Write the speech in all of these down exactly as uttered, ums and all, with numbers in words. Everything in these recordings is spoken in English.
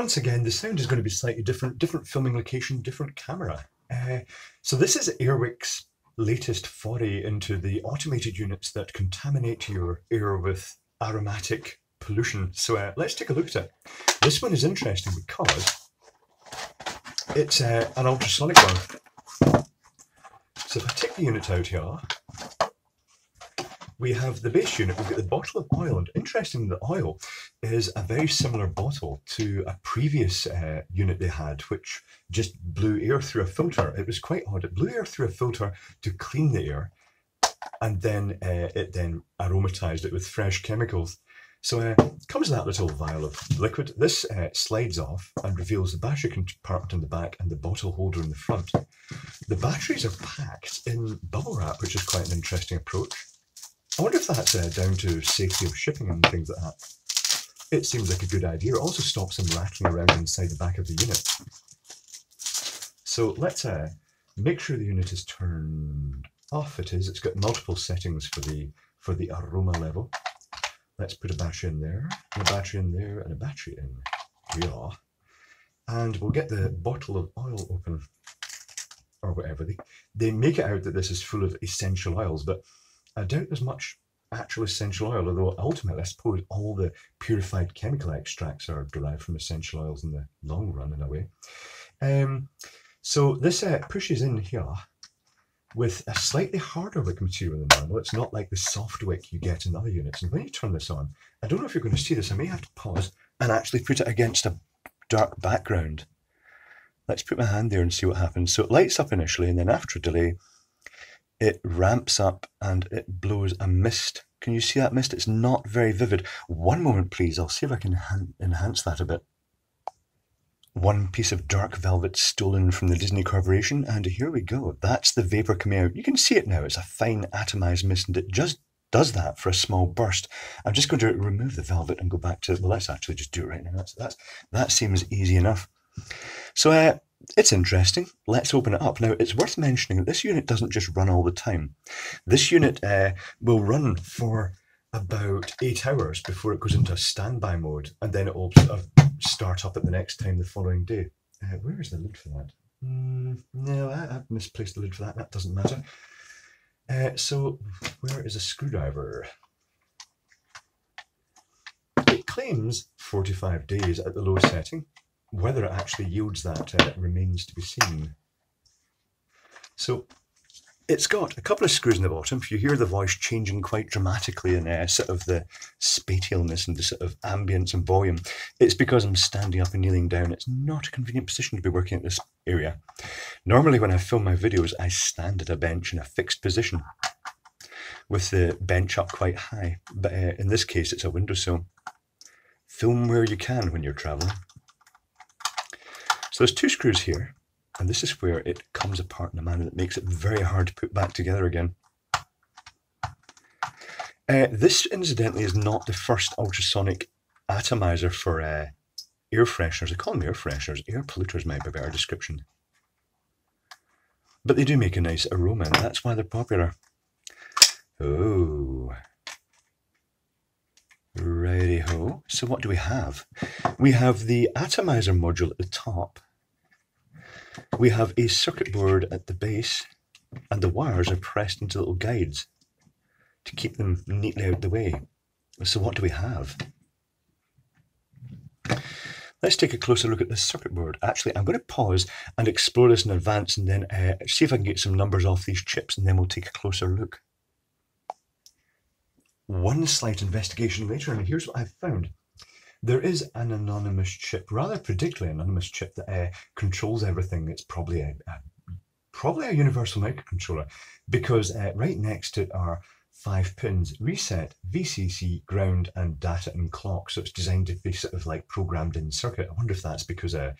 Once again, the sound is going to be slightly different, different filming location, different camera. Uh, so this is Airwick's latest foray into the automated units that contaminate your air with aromatic pollution. So uh, let's take a look at it. This one is interesting because it's uh, an ultrasonic one. So if I take the unit out here, we have the base unit, we've got the bottle of oil, and interestingly the oil is a very similar bottle to a previous uh, unit they had, which just blew air through a filter. It was quite odd, it blew air through a filter to clean the air, and then uh, it then aromatized it with fresh chemicals. So uh, comes that little vial of liquid. This uh, slides off and reveals the battery compartment in the back and the bottle holder in the front. The batteries are packed in bubble wrap, which is quite an interesting approach. I wonder if that's uh, down to safety of shipping and things like that. It seems like a good idea. It also stops them rattling around inside the back of the unit. So let's uh, make sure the unit is turned off. It is. It's got multiple settings for the for the aroma level. Let's put a battery in there, and a battery in there, and a battery in. We are. And we'll get the bottle of oil open, or whatever. They, they make it out that this is full of essential oils, but I doubt there's much actual essential oil, although ultimately I suppose all the purified chemical extracts are derived from essential oils in the long run, in a way. Um, so this uh, pushes in here with a slightly harder wick material than normal. It's not like the soft wick you get in other units. And when you turn this on, I don't know if you're going to see this, I may have to pause and actually put it against a dark background. Let's put my hand there and see what happens. So it lights up initially, and then after a delay, it ramps up and it blows a mist. Can you see that mist? It's not very vivid. One moment, please. I'll see if I can enhance that a bit. One piece of dark velvet stolen from the Disney Corporation, and here we go. That's the vapour coming out. You can see it now. It's a fine atomised mist, and it just does that for a small burst. I'm just going to remove the velvet and go back to, well, let's actually just do it right now. That's, that's, that seems easy enough. So uh, it's interesting. Let's open it up. Now, it's worth mentioning that this unit doesn't just run all the time. This unit uh, will run for about eight hours before it goes into a standby mode, and then it will sort of start up at the next time the following day. Uh, where is the lid for that? Mm, no, I, I've misplaced the lid for that. That doesn't matter. Uh, so, where is a screwdriver? It claims forty-five days at the low setting. Whether it actually yields that uh, remains to be seen. So, it's got a couple of screws in the bottom. You hear the voice changing quite dramatically in uh, sort of the spatialness and the sort of ambience and volume. It's because I'm standing up and kneeling down. It's not a convenient position to be working at this area. Normally when I film my videos, I stand at a bench in a fixed position with the bench up quite high. But uh, in this case, it's a windowsill. Film where you can when you're traveling. So there's two screws here. And this is where it comes apart in a manner that makes it very hard to put back together again. Uh, this, incidentally, is not the first ultrasonic atomizer for uh, air fresheners. They call them air fresheners. Air polluters might be a better description. But they do make a nice aroma, and that's why they're popular. Oh. Righty-ho. So what do we have? We have the atomizer module at the top. We have a circuit board at the base, and the wires are pressed into little guides to keep them neatly out of the way. So what do we have? Let's take a closer look at this circuit board. Actually, I'm going to pause and explore this in advance, and then uh, see if I can get some numbers off these chips, and then we'll take a closer look. One slight investigation later, and here's what I've found. There is an anonymous chip, rather particularly anonymous chip that uh, controls everything. It's probably a, a probably a universal microcontroller, because uh, right next to it are five pins: reset, V C C, ground, and data and clock. So it's designed to be sort of like programmed in circuit. I wonder if that's because uh,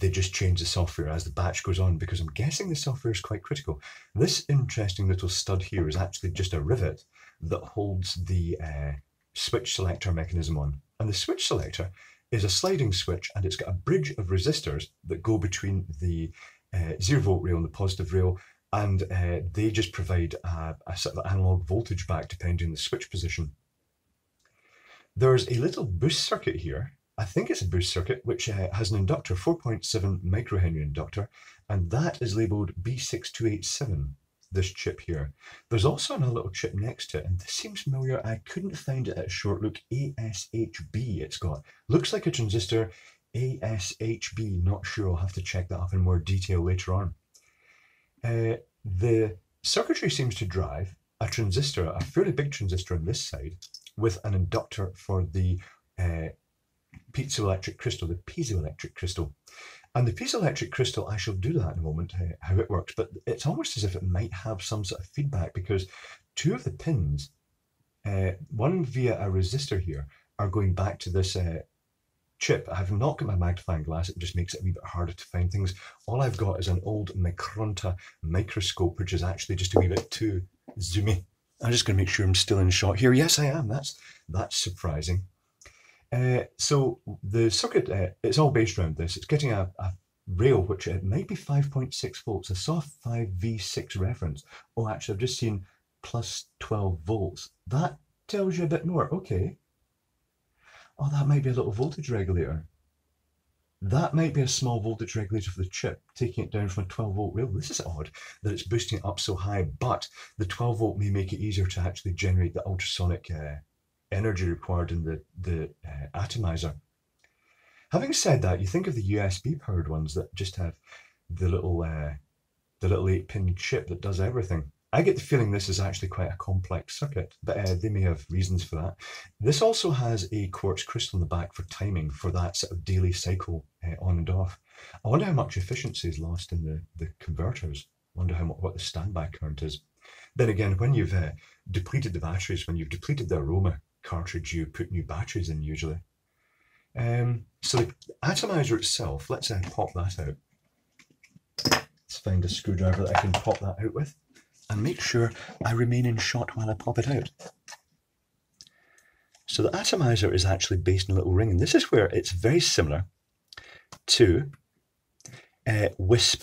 they just change the software as the batch goes on, because I'm guessing the software is quite critical. This interesting little stud here is actually just a rivet that holds the uh, switch selector mechanism on. And the switch selector is a sliding switch, and it's got a bridge of resistors that go between the uh, zero volt rail and the positive rail, and uh, they just provide a, a sort of analog voltage back depending on the switch position. There's a little boost circuit here I think it's a boost circuit, which uh, has an inductor, four point seven microhenry inductor, and that is labelled B six two eight seven, this chip here. There's also another little chip next to it, and this seems familiar. I couldn't find it at a short look. A S H B it's got. Looks like a transistor, A S H B, not sure. I'll have to check that up in more detail later on. Uh, the circuitry seems to drive a transistor, a fairly big transistor on this side, with an inductor for the uh, piezoelectric crystal, the piezoelectric crystal. And the piezoelectric crystal, I shall do that in a moment, uh, how it works, but it's almost as if it might have some sort of feedback, because two of the pins, uh, one via a resistor here, are going back to this uh, chip. I have not got my magnifying glass, it just makes it a wee bit harder to find things. All I've got is an old Micronta microscope, which is actually just a wee bit too zoomy. I'm just going to make sure I'm still in shot here. Yes, I am. That's that's surprising. Uh, so the circuit, uh, it's all based around this. It's getting a, a rail, which it might be five point six volts. I saw five V six reference. Oh, actually, I've just seen plus twelve volts. That tells you a bit more. Okay. Oh, that might be a little voltage regulator. That might be a small voltage regulator for the chip, taking it down from a twelve volt rail. This is odd that it's boosting it up so high, but the twelve volt may make it easier to actually generate the ultrasonic uh, energy required in the, the uh, atomizer. Having said that, you think of the U S B powered ones that just have the little uh, the little eight pin chip that does everything. I get the feeling this is actually quite a complex circuit, but uh, they may have reasons for that. This also has a quartz crystal in the back for timing, for that sort of daily cycle uh, on and off. I wonder how much efficiency is lost in the, the converters. I wonder how much, what the standby current is. Then again, when you've uh, depleted the batteries, when you've depleted the aroma cartridge, you put new batteries in usually. Um, so the atomizer itself, let's uh, pop that out. Let's find a screwdriver that I can pop that out with. And make sure I remain in shot while I pop it out. So the atomizer is actually based on a little ring, and this is where it's very similar to uh, Wisp.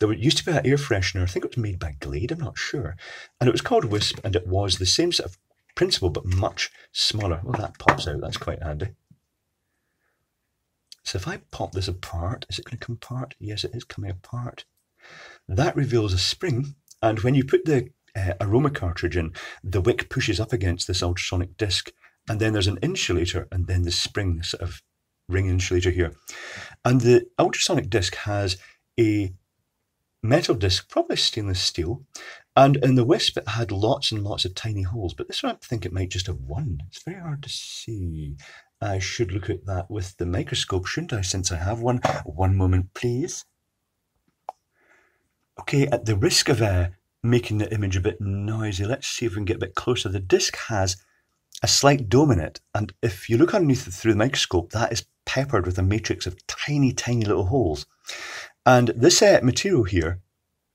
There used to be an air freshener, I think it was made by Glade, I'm not sure, and it was called Wisp, and it was the same sort of principle but much smaller. Well, that pops out, that's quite handy. So if I pop this apart, is it going to come apart? Yes, it is coming apart. That reveals a spring. And when you put the uh, aroma cartridge in, the wick pushes up against this ultrasonic disc, and then there's an insulator, and then the spring, this sort of ring insulator here. And the ultrasonic disc has a metal disc, probably stainless steel, and in the Wisp it had lots and lots of tiny holes, but this one I think it might just have one. It's very hard to see. I should look at that with the microscope, shouldn't I, since I have one? One moment, please. Okay, at the risk of uh, making the image a bit noisy, let's see if we can get a bit closer. The disc has a slight dome in it, and if you look underneath it through the microscope, that is peppered with a matrix of tiny, tiny little holes. And this uh, material here,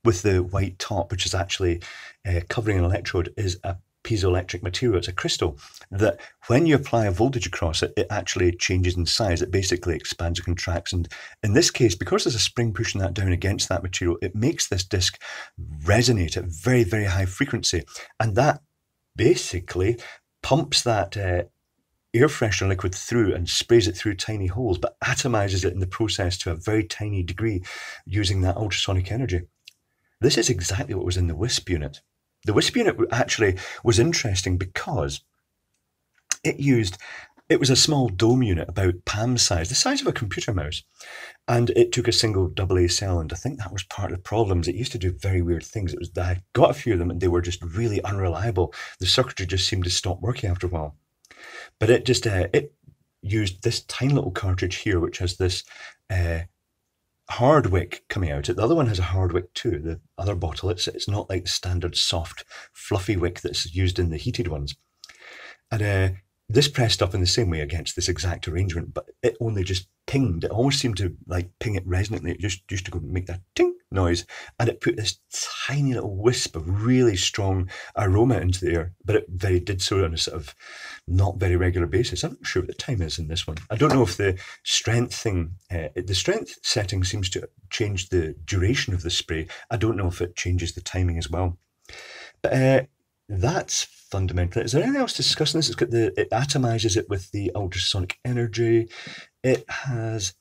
with the white top, which is actually uh, covering an electrode, is a piezoelectric material. It's a crystal that when you apply a voltage across it, it actually changes in size. It basically expands and contracts. And in this case, because there's a spring pushing that down against that material, it makes this disc resonate at very, very high frequency. And that basically pumps that uh, air freshener liquid through and sprays it through tiny holes, but atomizes it in the process to a very tiny degree using that ultrasonic energy. This is exactly what was in the Wisp unit. The Wisp unit actually was interesting because it used, it was a small dome unit about palm size, the size of a computer mouse, and it took a single double A cell, and I think that was part of the problems. It used to do very weird things. It was, I got a few of them and they were just really unreliable. The circuitry just seemed to stop working after a while. But it just, uh, it used this tiny little cartridge here, which has this uh, hard wick coming out. The other one has a hard wick too, the other bottle. It's, it's not like the standard soft, fluffy wick that's used in the heated ones. And uh, this pressed up in the same way against this exact arrangement, but it only just pinged. It almost seemed to like ping it resonantly. It just used to go make that ting noise, and it put this tiny little wisp of really strong aroma into the air, but it very did so on a sort of not very regular basis. I'm not sure what the time is in this one. I don't know if the strength thing, uh, the strength setting seems to change the duration of the spray. I don't know if it changes the timing as well. But uh, that's fundamental. Is there anything else to discuss in this? It's got the, it atomizes it with the ultrasonic energy. it has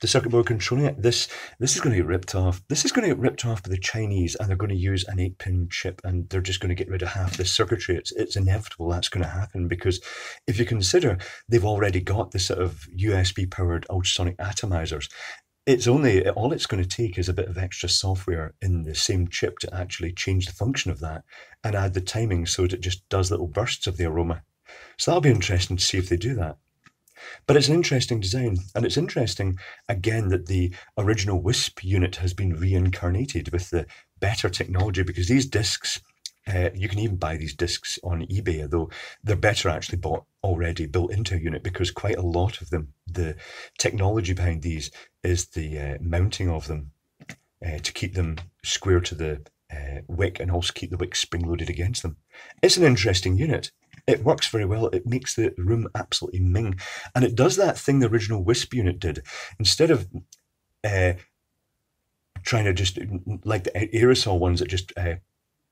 the circuit board controlling it. This this is going to get ripped off. This is going to get ripped off by the Chinese, and they're going to use an eight pin chip, and they're just going to get rid of half this circuitry. It's, it's inevitable that's going to happen, because if you consider they've already got this sort of U S B-powered ultrasonic atomizers. It's only, all it's going to take is a bit of extra software in the same chip to actually change the function of that and add the timing so that it just does little bursts of the aroma. So that'll be interesting to see if they do that. But it's an interesting design, and it's interesting, again, that the original Wisp unit has been reincarnated with the better technology, because these discs, uh, you can even buy these discs on eBay, though they're better actually bought already built into a unit, because quite a lot of them, the technology behind these is the uh, mounting of them uh, to keep them square to the uh, wick, and also keep the wick spring-loaded against them. It's an interesting unit. It works very well. It makes the room absolutely ming. And it does that thing the original Wisp unit did. Instead of uh, trying to just, like the aerosol ones that just uh,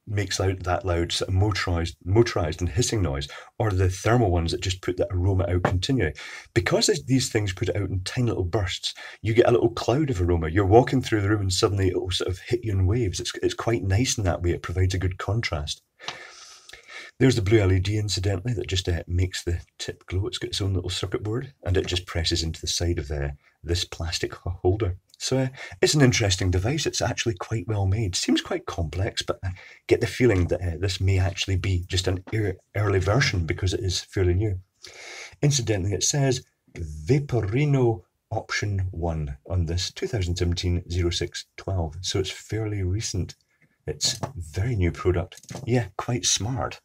makes out that loud sort of motorized, motorized and hissing noise, or the thermal ones that just put that aroma out continually. Because these things put it out in tiny little bursts, you get a little cloud of aroma. You're walking through the room and suddenly it will sort of hit you in waves. It's, it's quite nice in that way. It provides a good contrast. There's the blue L E D, incidentally, that just uh, makes the tip glow. It's got its own little circuit board, and it just presses into the side of uh, this plastic holder. So uh, it's an interesting device. It's actually quite well made. Seems quite complex, but I get the feeling that uh, this may actually be just an er early version, because it is fairly new. Incidentally, it says Vaporino Option one on this two thousand seventeen oh six twelve, so it's fairly recent. It's a very new product. Yeah, quite smart.